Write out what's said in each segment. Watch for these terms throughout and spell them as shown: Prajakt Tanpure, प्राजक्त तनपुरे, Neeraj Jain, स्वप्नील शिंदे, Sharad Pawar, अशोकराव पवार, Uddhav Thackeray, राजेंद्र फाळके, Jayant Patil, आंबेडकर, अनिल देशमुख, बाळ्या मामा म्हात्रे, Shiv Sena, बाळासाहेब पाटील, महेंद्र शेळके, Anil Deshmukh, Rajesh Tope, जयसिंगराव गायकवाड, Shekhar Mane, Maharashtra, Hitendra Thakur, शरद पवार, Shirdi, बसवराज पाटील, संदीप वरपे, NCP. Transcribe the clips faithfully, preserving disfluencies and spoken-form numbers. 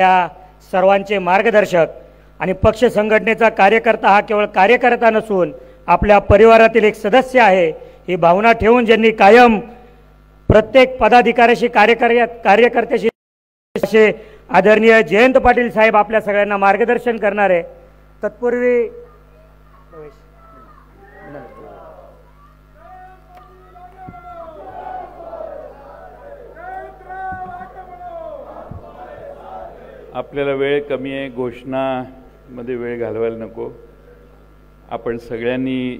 या सर्वांचे मार्गदर्शक आणि पक्ष संघटनेचा कार्यकर्ता हा केवळ कार्यकर्ता नसून आपल्या परिवारातील एक सदस्य आहे ही भावना ठेवून ज्यांनी कायम प्रत्येक पदाधिकाऱ्याशी कार्यकर्त्या कार्यकर्त्याशी असे आदरणीय जयंत पाटील साहेब आपल्या सगळ्यांना मार्गदर्शन करणार आहे। तत्पूर्वी आपल्याला वेळ कमी आहे, घोषणा मध्ये वेळ घालवायला नको। आपण सगळ्यांनी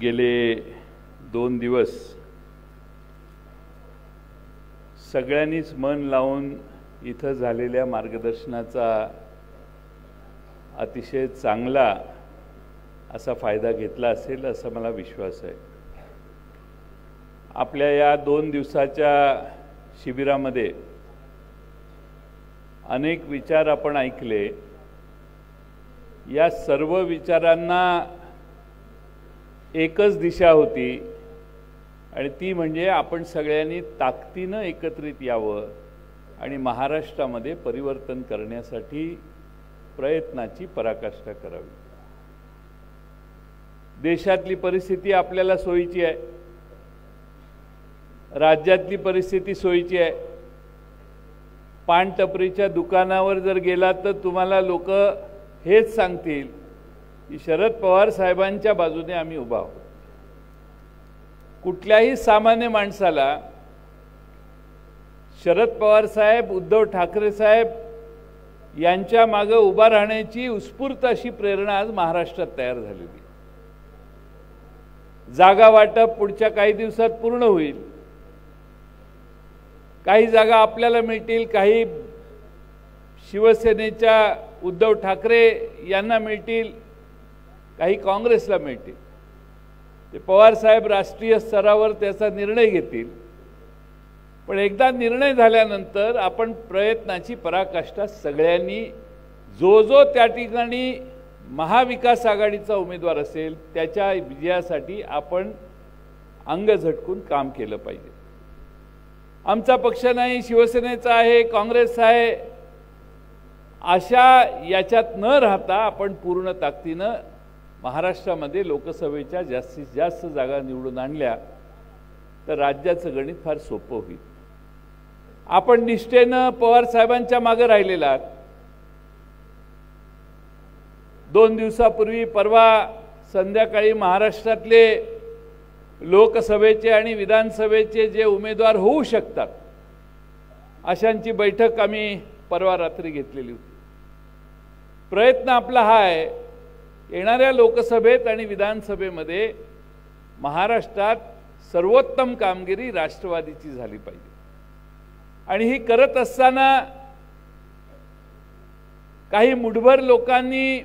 गेले दोन दिवस सगळ्यांनीच मन लावून इथं झालेल्या मार्गदर्शनाचा अतिशय चांगला असा फायदा घेतला असेल असा मला विश्वास आहे। आपल्या या दोन दिवसाच्या शिबिरामध्ये अनेक विचार आपण ऐकले। या सर्व विचारांना एकच दिशा होती आणि ती म्हणजे आपण सगळ्यांनी ताकदीने एकत्रित यावं आणि महाराष्ट्रामध्ये परिवर्तन करण्यासाठी प्रयत्नाची पराकाष्ठा करावी। देशातली परिस्थिती आपल्याला सोयीची आहे, राज्यातली परिस्थिती सोयीची आहे। पानटपरीच्या दुकानावर जर गेला तर तुम्हाला लोक हेच सांगतील की शरद पवार साहेबांच्या बाजूने आम्ही उभा आहोत। कुठल्याही सामान्य माणसाला शरद पवार साहेब, उद्धव ठाकरे साहेब यांच्या मागे उभा राहण्याची उत्स्फूर्त अशी प्रेरणा आज महाराष्ट्रात तयार झालेली। जागा वाटप पुढच्या काही दिवसात पूर्ण होईल। काही जागा आपल्याला मिळतील, काही शिवसेनेच्या उद्धव ठाकरे यांना मिळतील, काही काँग्रेसला मिळतील। ते पवार साहेब राष्ट्रीय स्तरावर त्याचा निर्णय घेतील, पण एकदा निर्णय झाल्यानंतर आपण प्रयत्नाची पराकाष्ठा सगळ्यांनी जो जो त्या ठिकाणी महाविकास आघाडीचा उमेदवार असेल त्याच्या विजयासाठी आपण अंग झटकून काम केलं पाहिजे। आमचा पक्ष नाही, शिवसेनेचा आहे, काँग्रेसचा आहे अशा याच्यात न राहता आपण पूर्ण ताकदीनं महाराष्ट्रामध्ये लोकसभेच्या जास्तीत जास्त जागा निवडून आणल्या तर राज्याचं गणित फार सोपं होईल। आपण निष्ठेनं पवार साहेबांच्या मागे राहिलेला। दोन दिवसापूर्वी परवा संध्याकाळी महाराष्ट्रातले लोकसभेचे आणि विधानसभेचे जे उमेदवार होऊ शकतात अशांची बैठक आम्ही परवा रात्री घेतलेली होती। प्रयत्न आपला हा आहे येणाऱ्या लोकसभेत आणि विधानसभेमध्ये महाराष्ट्रात सर्वोत्तम कामगिरी राष्ट्रवादीची झाली पाहिजे आणि ही करत असताना काही मुठभर लोकांनी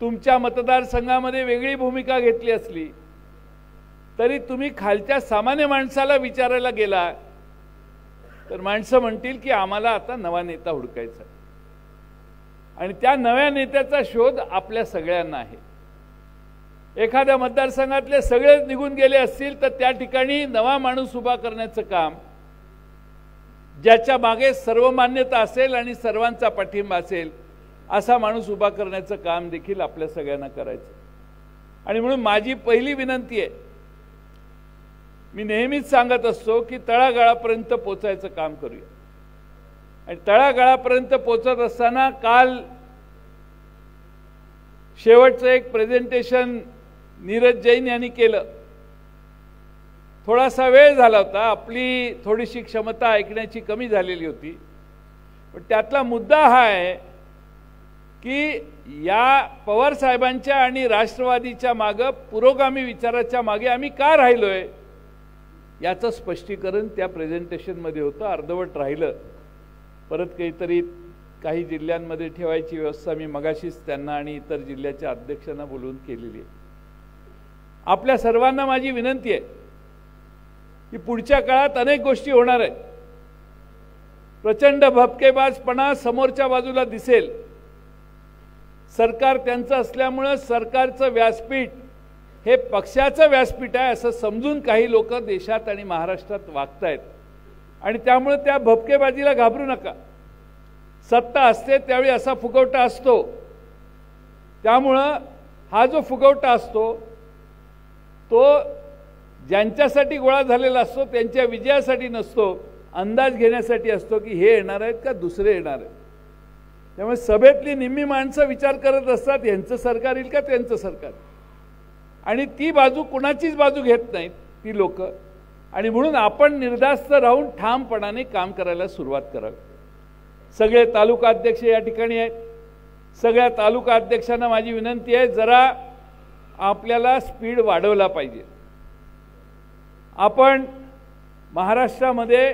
तुमच्या मतदारसंघामध्ये वेगळी भूमिका घेतली असली तरी तुम्ही खालच्या सामान्य माणसाला विचारायला गेला तर माणसं म्हणतील की आम्हाला आता नवा नेता हुडकायचा आणि त्या नव्या नेत्याचा शोध आपल्या सगळ्यांना आहे। एखाद्या मतदारसंघातले सगळेच निघून गेले असतील तर त्या ठिकाणी नवा माणूस उभा करण्याचं काम ज्याच्या मागे सर्वमान्यता असेल आणि सर्वांचा पाठिंबा असेल असा माणूस उभा करण्याचं काम देखील आपल्या सगळ्यांना करायचं। आणि म्हणून माझी पहिली विनंती आहे, मी नेहमीच सांगत असतो की तळागाळापर्यंत पोचायचं काम करूया आणि तळागाळापर्यंत पोचत असताना काल शेवटचं एक प्रेझेंटेशन नीरज जैन यांनी केलं। थोडासा वेळ झाला होता, आपली थोडीशी क्षमता ऐकण्याची कमी झालेली होती, पण त्यातला मुद्दा हा आहे की या पवार साहेबांच्या आणि राष्ट्रवादीच्या मागं पुरोगामी विचाराच्या मागे आम्ही का राहिलोय याचं स्पष्टीकरण त्या प्रेझेंटेशनमध्ये होतं। अर्धवट राहिलं, परत काहीतरी काही जिल्ह्यांमध्ये ठेवायची व्यवस्था मी मगाशीच त्यांना आणि इतर जिल्ह्याच्या अध्यक्षांना बोलवून केलेली आहे। आपल्या सर्वांना माझी विनंती आहे की पुढच्या काळात अनेक गोष्टी होणार आहेत। प्रचंड भपकेबाजपणा समोरच्या बाजूला दिसेल, सरकार त्यांचं असल्यामुळं सरकारचं व्यासपीठ हे पक्षाचं व्यासपीठ आहे असं समजून काही लोक देशात आणि महाराष्ट्रात वागतायत आणि त्यामुळे त्या भपकेबाजीला घाबरू नका. सत्ता असते त्यावेळी असा फुगवटा असतो, त्यामुळे हा जो फुगवटा असतो तो ज्यांच्यासाठी गोळा झालेला असतो त्यांच्या विजयासाठी नसतो, अंदाज घेण्यासाठी असतो की हे येणार आहेत का दुसरे येणार आहेत. त्यामुळे सभेतली निम्मी माणसं विचार करत असतात यांचं सरकार येईल का त्यांचं सरकार, आणि ती बाजू कुणाचीच बाजू घेत नाहीत ती लोक. आणि म्हणून आपण निर्धास्त राहून ठामपणाने काम करायला सुरुवात करावी. सगळे तालुका अध्यक्ष या ठिकाणी आहेत, सगळ्या तालुका अध्यक्षांना माझी विनंती आहे जरा आपल्याला स्पीड वाढवला पाहिजे. आपण महाराष्ट्रामध्ये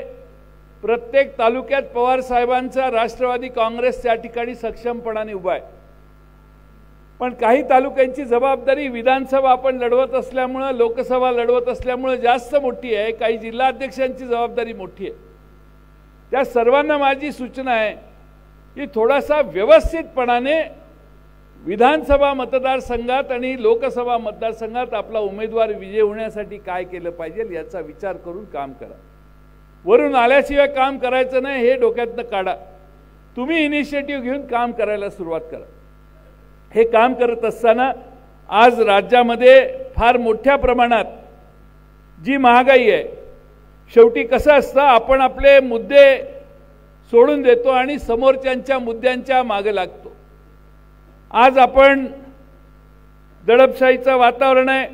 प्रत्येक तालुक्यात पवार साहेबांचा राष्ट्रवादी काँग्रेस या ठिकाणी सक्षमपणाने उभा आहे, पण काही तालुक्यांची जबाबदारी विधानसभा आपण लढवत असल्यामुळं लोकसभा लढवत असल्यामुळं जास्त मोठी आहे, काही जिल्हाध्यक्षांची जबाबदारी मोठी आहे. त्या सर्वांना माझी सूचना आहे की थोडासा व्यवस्थितपणाने विधानसभा मतदारसंघात आणि लोकसभा मतदारसंघात आपला उमेदवार विजय होण्यासाठी काय केलं पाहिजे याचा विचार करून काम करा. वरून आल्याशिवाय काम करायचं नाही हे डोक्यातनं काढा. तुम्ही इनिशिएटिव्ह घेऊन काम करायला सुरुवात करा. हे काम करत असताना आज राज्यामध्ये फार मोठ्या प्रमाणात जी महागाई आहे, शेवटी कसं असतं आपण आपले मुद्दे सोडून देतो आणि समोरच्यांच्या मुद्द्यांच्या मागे लागतो. आज आपण दडपशाहीचं वातावरण आहे,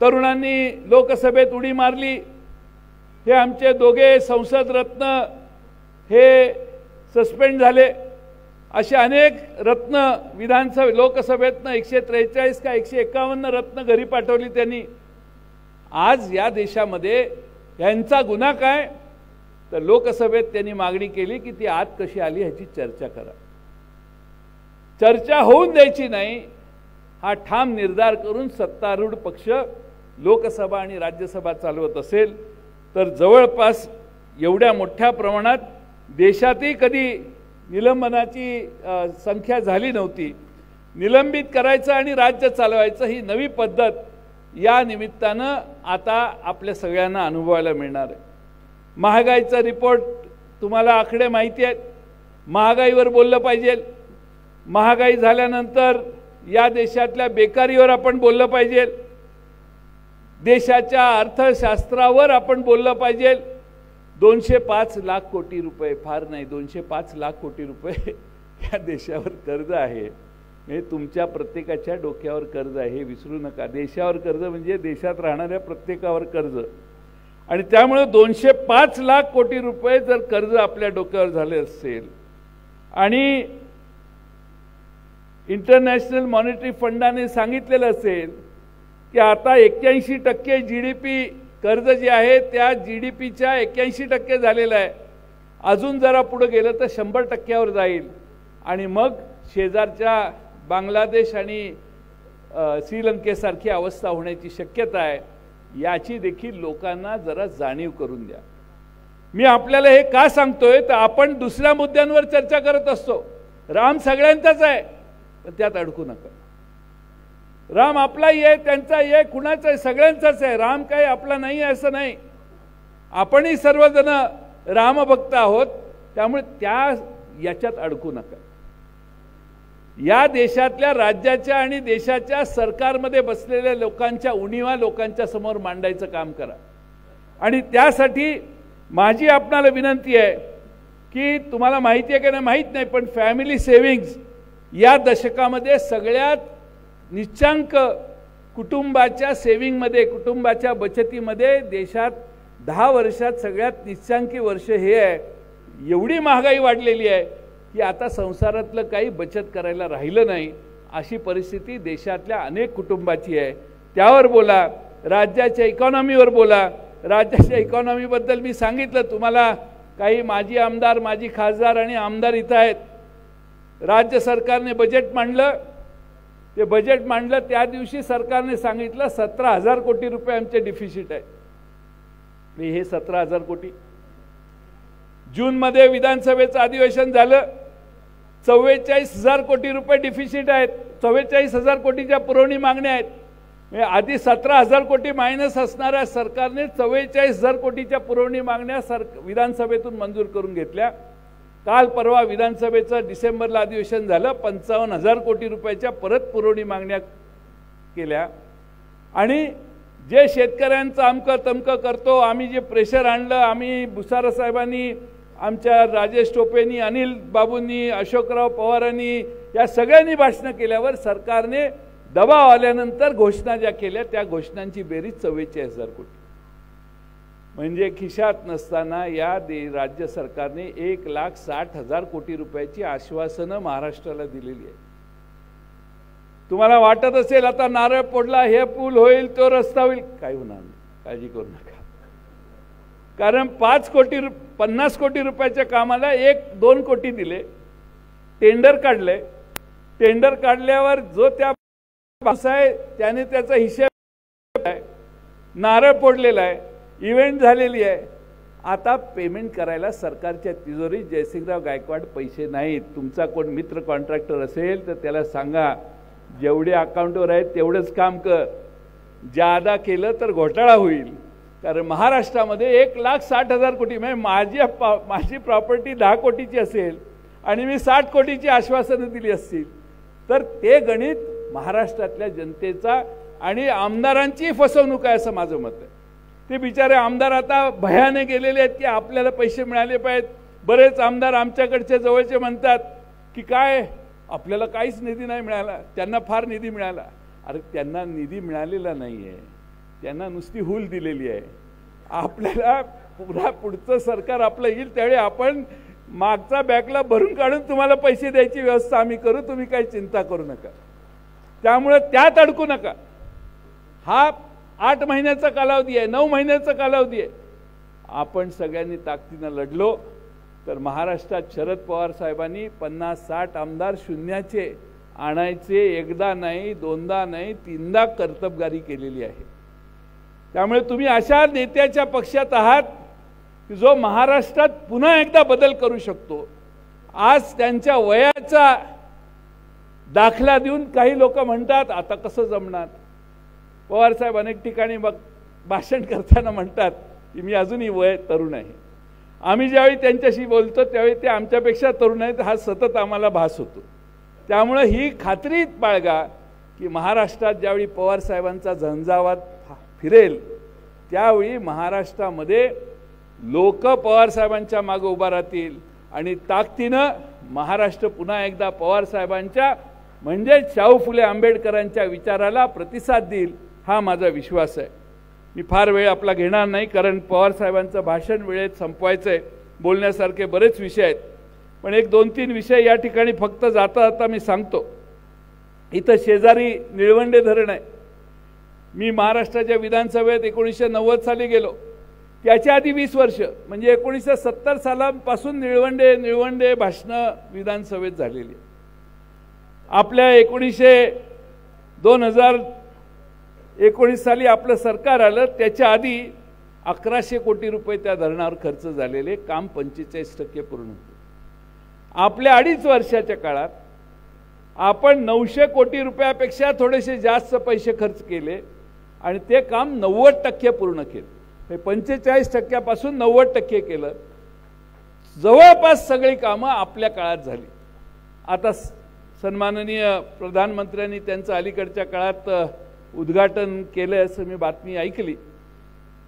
तरुणांनी लोकसभेत उडी मारली. हे आमचे दोघे संसदरत्न हे सस्पेंड झाले, असे अनेक रत्न विधानसभा लोकसभेतनं एकशे त्रेचाळीस का एकशे एकावन्न रत्न घरी पाठवली त्यांनी. आज या देशामध्ये यांचा गुन्हा काय तर लोकसभेत त्यांनी मागणी केली की ती आत कशी आली ह्याची चर्चा करा. चर्चा होऊन द्यायची नाही हा ठाम निर्धार करून सत्तारूढ पक्ष लोकसभा आणि राज्यसभा चालवत असेल तर जवळपास एवढ्या मोठ्या प्रमाणात देशातही कधी निलंबनाची संख्या झाली नव्हती. निलंबित करायचं आणि राज्य चालवायचं ही नवी पद्धत या निमित्तानं आता आपल्या सगळ्यांना अनुभवायला मिळणार आहे. महागाईचा रिपोर्ट तुम्हाला आकडे माहिती आहेत, महागाईवर बोललं पाहिजे. महागाई झाल्यानंतर या देशातल्या बेकारीवर आपण बोललं पाहिजे, देशाच्या अर्थशास्त्रावर आपण बोललं पाहिजे. दोनशे पाच लाख कोटी रुपये फार नाही, दोनशे पाच लाख कोटी रुपये या देशावर कर्ज आहे. म्हणजे तुमच्या प्रत्येकाच्या डोक्यावर कर्ज आहे हे विसरू नका. देशावर कर्ज म्हणजे देशात राहणाऱ्या प्रत्येकावर कर्ज, आणि त्यामुळे दोनशे पाच लाख कोटी रुपये जर कर्ज आपल्या डोक्यावर झाले असेल आणि इंटरनॅशनल मॉनिटरी फंडाने सांगितलेलं असेल की आता एक्क्याऐंशी टक्के जी डी पी कर्ज जे आहे त्या जी डी पीच्या एक्क्याऐंशी टक्के झालेलं आहे, अजून जरा पुढं गेलं तर शंभर टक्क्यावर जाईल आणि मग शेजारच्या बांगलादेश आणि श्रीलंकेसारखी अवस्था होण्याची शक्यता आहे. याची देखील लोकांना जरा जाणीव करून द्या. मी आपल्याला हे का सांगतोय तर आपण दुसऱ्या मुद्द्यांवर चर्चा करत असतो. राम सगळ्यांचाच आहे पण त्यात अडकू नका. राम आपलाही आहे, त्यांचाही आहे, कुणाचा आहे, सगळ्यांचाच आहे. राम काही आपला नाही आहे असं नाही. आपणही सर्वजण रामभक्त आहोत, त्यामुळे त्या याच्यात अडकू नका. या देशातल्या राज्याच्या आणि देशाच्या सरकारमध्ये बसलेल्या लोकांच्या उणीवा लोकांच्या समोर मांडायचं काम करा. आणि त्यासाठी माझी आपणाला विनंती आहे की तुम्हाला माहिती आहे का नाही माहीत नाही, पण फॅमिली सेव्हिंग्ज या दशकामध्ये सगळ्यात निश्चांक कुटुंबाच्या सेव्हिंगमध्ये कुटुंबाच्या बचतीमध्ये देशात दहा वर्षात सगळ्यात निश्चांकी वर्ष हे आहे. एवढी महागाई वाढलेली आहे की आता संसारातलं काही बचत करायला राहिलं नाही, अशी परिस्थिती देशातल्या अनेक कुटुंबाची आहे. त्यावर बोला, राज्याच्या इकॉनॉमीवर बोला. राज्याच्या इकॉनॉमीबद्दल मी सांगितलं तुम्हाला, काही माजी आमदार माजी खासदार आणि आमदार इथं आहेत. राज्य सरकारने बजेट मांडलं, ते बजेट मांडलं त्या दिवशी सरकारने सांगितलं सतरा हजार कोटी रुपये आमचे डिफिसिट आहे. हे सतरा हजार कोटी जूनमध्ये विधानसभेचं अधिवेशन झालं, चव्वेचाळीस हजार कोटी रुपये डिफिसिट आहेत, चव्वेचाळीस हजार कोटीच्या पुरवणी मागण्या आहेत. आधी सतरा हजार कोटी मायनस असणाऱ्या सरकारने चव्वेचाळीस हजार कोटीच्या पुरवणी मागण्या सर विधानसभेतून मंजूर करून घेतल्या. काल परवा विधानसभेचं डिसेंबरला अधिवेशन झालं. पंचावन्न हजार कोटी रुपयाच्या परत पुरवणी मागण्या केल्या. आणि जे शेतकऱ्यांचं आमकं तमकं करतो, आम्ही जे प्रेशर आणलं, आम्ही भुसारा साहेबांनी, आमच्या राजेश टोपेंनी, अनिल बाबूंनी, अशोकराव पवारांनी या सगळ्यांनी भाषणं केल्यावर सरकारने दबाव आल्यानंतर घोषणा ज्या केल्या त्या घोषणांची बेरीज चव्वेचाळीस हजार कोटी. म्हणजे खिशात नसताना या दे राज्य सरकारने एक लाख साठ हजार कोटी रुपयाची आश्वासनं महाराष्ट्राला दिलेली आहे. तुम्हाला वाटत असेल आता नारळ पडला, हे पूल होईल, तो रस्ता होईल, काही होणार नाही, काळजी करू नका. कारण पाच कोटी रुप पन्नास कोटी रुपयाच्या कामाला एक दोन कोटी दिले. टेंडर काढले. टेंडर काढल्यावर जो त्या आहे त्याने त्याचा हिशेब, नारळ पडलेला आहे, इव्हेंट झालेली आहे. आता पेमेंट करायला सरकारच्या तिजोरी जयसिंगराव गायकवाड पैसे नाहीत. तुमचा कोण मित्र कॉन्ट्रॅक्टर असेल तर त्याला सांगा, जेवढे अकाउंटवर आहेत तेवढंच काम कर, जादा केलं तर घोटाळा होईल. कारण महाराष्ट्रामध्ये एक लाख साठ हजार कोटी म्हणजे माझी माझी प्रॉपर्टी दहा कोटीची असेल आणि मी साठ कोटीची आश्वासनं दिली असतील तर ते गणित महाराष्ट्रातल्या जनतेचा आणि आमदारांची फसवणूक आहे असं माझं मत आहे. ते बिचारे आमदार आता भयाने गेलेले आहेत की आपल्याला पैसे मिळाले पाहिजेत. बरेच आमदार आमच्याकडचे जवळचे म्हणतात की काय आपल्याला काहीच निधी नाही मिळाला, त्यांना फार निधी मिळाला. अरे त्यांना निधी मिळालेला नाही आहे, त्यांना नुसती हुल दिलेली आहे. आपल्याला पुन्हा पुढचं सरकार आपलं येईल त्यावेळी आपण मागचा बॅकला भरून काढून तुम्हाला पैसे द्यायची व्यवस्था आम्ही करू, तुम्ही काही चिंता करू नका. त्यामुळे त्यात अडकू नका. हा आठ महिन्याचा कालावधी आहे, नऊ महिन्याचा कालावधी आहे. आपण सगळ्यांनी ताकदीनं लढलो तर महाराष्ट्रात शरद पवार साहेबांनी पन्नास साठ आमदार शून्याचे आणायचे एकदा नाही, दोनदा नाही, तीनदा कर्तबगारी केलेली आहे. त्यामुळे तुम्ही अशा नेत्याच्या पक्षात आहात की जो महाराष्ट्रात पुन्हा एकदा बदल करू शकतो. आज त्यांच्या वयाचा दाखला देऊन काही लोक म्हणतात आता कसं जमणार. पवारसाहेब अनेक ठिकाणी मग भाषण करताना म्हणतात की मी अजूनही वय तरुण आहे. आम्ही ज्यावेळी त्यांच्याशी बोलतो त्यावेळी ते आमच्यापेक्षा तरुण आहेत हा सतत आम्हाला भास होतो. त्यामुळं ही खात्री बाळगा की महाराष्ट्रात ज्यावेळी पवारसाहेबांचा झंझावात फिरेल त्यावेळी महाराष्ट्रामध्ये लोक पवारसाहेबांच्या मागे उभा राहतील आणि ताकदीनं महाराष्ट्र पुन्हा एकदा पवारसाहेबांच्या म्हणजे शाहू फुले आंबेडकरांच्या विचाराला प्रतिसाद देईल हा माझा विश्वास आहे. मी फार वेळ आपला घेणार नाही कारण पवारसाहेबांचं भाषण वेळेत संपवायचं आहे. बोलण्यासारखे बरेच विषय आहेत पण एक दोन तीन विषय या ठिकाणी फक्त जाता जाता मी सांगतो. इथं शेजारी निळवंडे धरण आहे. मी महाराष्ट्राच्या विधानसभेत एकोणीसशे नव्वद साली गेलो. त्याच्या आधी वीस वर्ष म्हणजे एकोणीसशे सत्तर सालापासून निळवंडे निळवंडे भाषणं विधानसभेत झालेली आहेत. आपल्या एकोणीसशे दोन हजार एकोणीस साली आपलं सरकार आलं. त्याच्या आधी अकराशे कोटी रुपये त्या धरणावर खर्च झालेले, काम पंचेचाळीस टक्के पूर्ण होतं. आपल्या अडीच वर्षाच्या काळात आपण नऊशे कोटी रुपयापेक्षा थोडेसे जास्त पैसे खर्च केले आणि ते काम नव्वद टक्के पूर्ण केलं. हे पंचेचाळीस टक्क्यापासून नव्वद टक्के केलं. जवळपास सगळी कामं आपल्या काळात झाली. आता सन्माननीय प्रधानमंत्र्यांनी त्यांचं अलीकडच्या काळात उद्घाटन केलं असं मी बातमी ऐकली.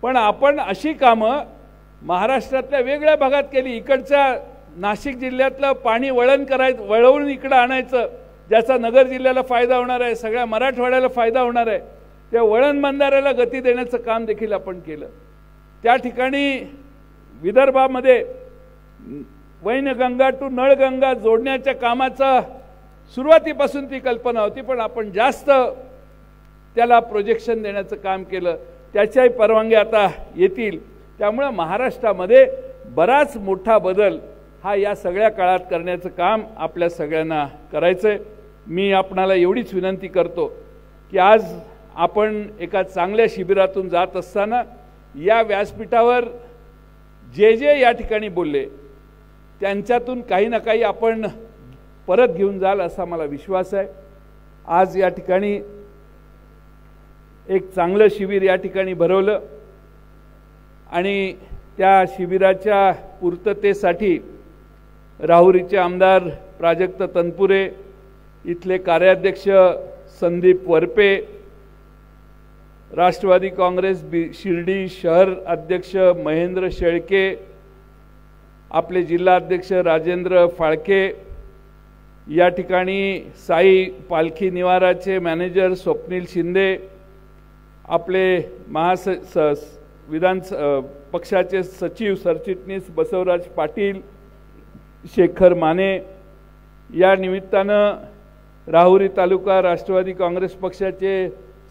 पण आपण अशी कामं महाराष्ट्रातल्या वेगळ्या भागात केली. इकडच्या नाशिक जिल्ह्यातलं पाणी वळण करायचं, वळवून इकडं आणायचं, ज्याचा नगर जिल्ह्याला फायदा होणार आहे, सगळ्या मराठवाड्याला फायदा होणार आहे. त्या वळण बंधाऱ्याला गती देण्याचं काम देखील आपण केलं. त्या ठिकाणी विदर्भामध्ये वैनगंगा टू नळगंगा जोडण्याच्या कामाचा सुरुवातीपासून ती कल्पना होती पण आपण जास्त त्याला प्रोजेक्शन देण्याचं काम केलं. त्याच्याही परवानग्या आता येतील. त्यामुळं महाराष्ट्रामध्ये बराच मोठा बदल हा या सगळ्या काळात करण्याचं काम आपल्या सगळ्यांना करायचं आहे. मी आपणाला एवढीच विनंती करतो की आज आपण एका चांगल्या शिबिरातून जात असताना या व्यासपीठावर जे जे या ठिकाणी बोलले त्यांच्यातून काही ना काही आपण परत घेऊन जाल असा मला विश्वास आहे. आज या ठिकाणी एक चांगलं शिबिर या ठिकाणी भरवलं आणि त्या शिबिराच्या पूर्ततेसाठी राहुरीचे आमदार प्राजक्त तनपुरे, इथले कार्याध्यक्ष संदीप वरपे, राष्ट्रवादी काँग्रेस शिर्डी शहर अध्यक्ष महेंद्र शेळके, आपले जिल्हा अध्यक्ष राजेंद्र फाळके, या ठिकाणी साई पालखी निवाराचे मॅनेजर स्वप्नील शिंदे, आपले महास विधान पक्षाचे सचिव सरचिटणीस बसवराज पाटील, शेखर माने, या निमित्तानं राहुरी तालुका राष्ट्रवादी काँग्रेस पक्षाचे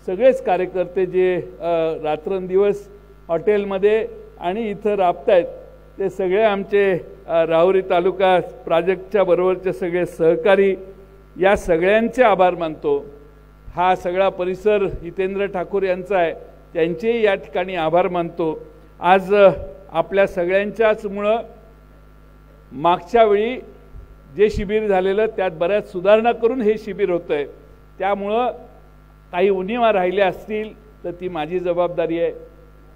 सगळेच कार्यकर्ते जे रात्रंदिवस हॉटेलमध्ये आणि इथं राबतायत ते सगळे आमचे राहुरी तालुका प्राजक्तच्या बरोबरचे सगळे सहकारी, या सगळ्यांचे आभार मानतो। हा सगळा परिसर हितेंद्र ठाकूर यांचा आहे, त्यांचेही या ठिकाणी आभार मानतो। आज आपल्या सगळ्यांच्याच मुळे मागच्या वेळी जे शिबिर झालेलं त्यात बऱ्याच सुधारणा करून हे शिबिर होतंय, त्यामुळं काही उणीवा राहिल्या असतील तर ती माझी जबाबदारी आहे,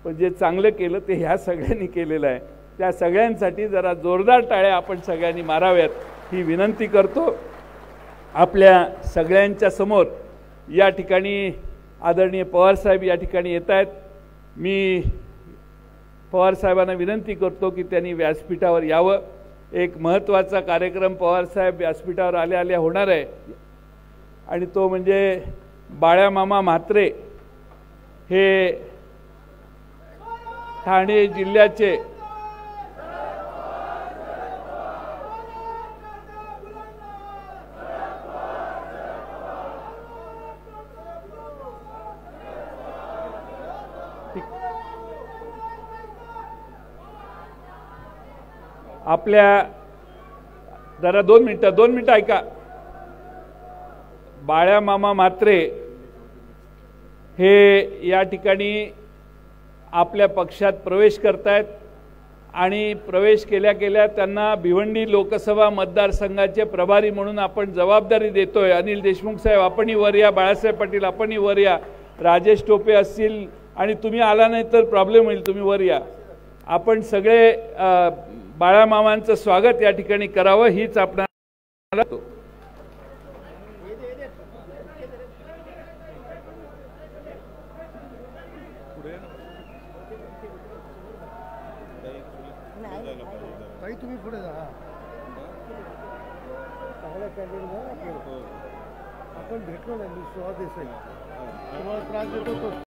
पण जे चांगलं केलं ते ह्या सगळ्यांनी केलेलं आहे। त्या सगळ्यांसाठी जरा जोरदार टाळ्या आपण सगळ्यांनी माराव्यात ही विनंती करतो। आपल्या सगळ्यांच्या समोर या ठिकाणी आदरणीय पवार साहेब या ठिकाणी येत आहेत। मी पवार साहेबांना विनंती करतो की त्यांनी व्यासपीठावर यावं। एक महत्त्वाचा कार्यक्रम पवार साहेब व्यासपीठावर आल्या आल्या होणार आहे आणि तो म्हणजे बाळ्या मामा म्हात्रे हे ठाणे जिल्ह्याचे आपल्या जरा दोन मिनटं दोन मिनटं ऐका। बाळ्या मामा म्हात्रे हे या ठिकाणी आपल्या पक्षात प्रवेश करतायत आणि प्रवेश केल्या केल्या त्यांना भिवंडी लोकसभा मतदारसंघाचे प्रभारी म्हणून आपण जबाबदारी देतोय। अनिल देशमुख साहेब आपणही वर या, बाळासाहेब पाटील आपणही वर या, राजेश टोपे असतील, आणि तुम्ही आला नाही तर प्रॉब्लेम होईल, तुम्ही वर या। आपण सगळे बाळामामांचं स्वागत या ठिकाणी करावं हीच आपणाला आपण भेटलो नाही, मी स्वागत आहे तुम्हाला त्रास देतो।